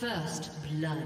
First blood.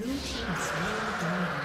Blue team's main diamond.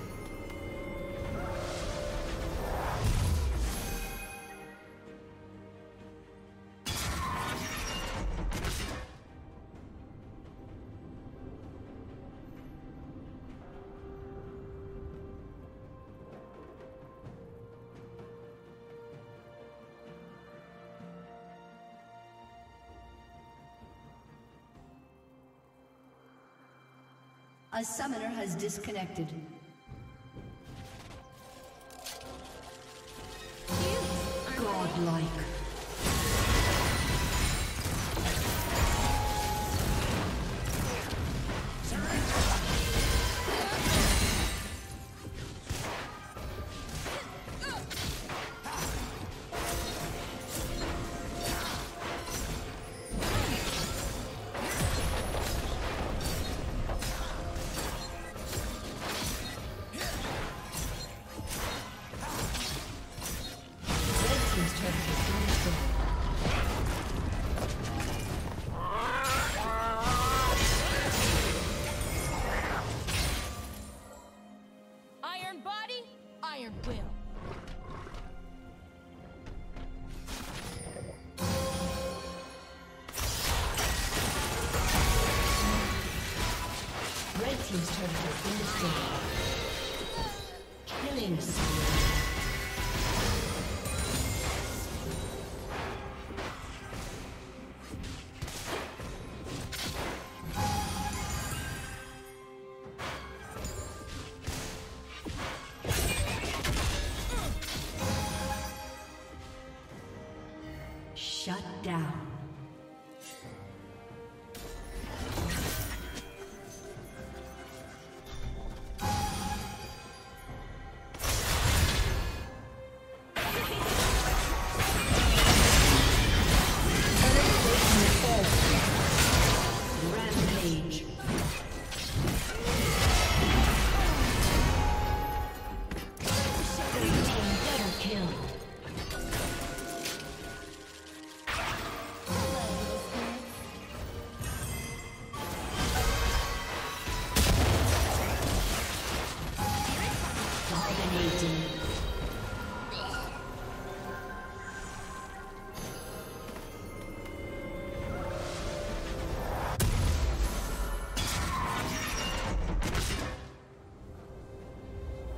A summoner has disconnected. Godlike. Shut down.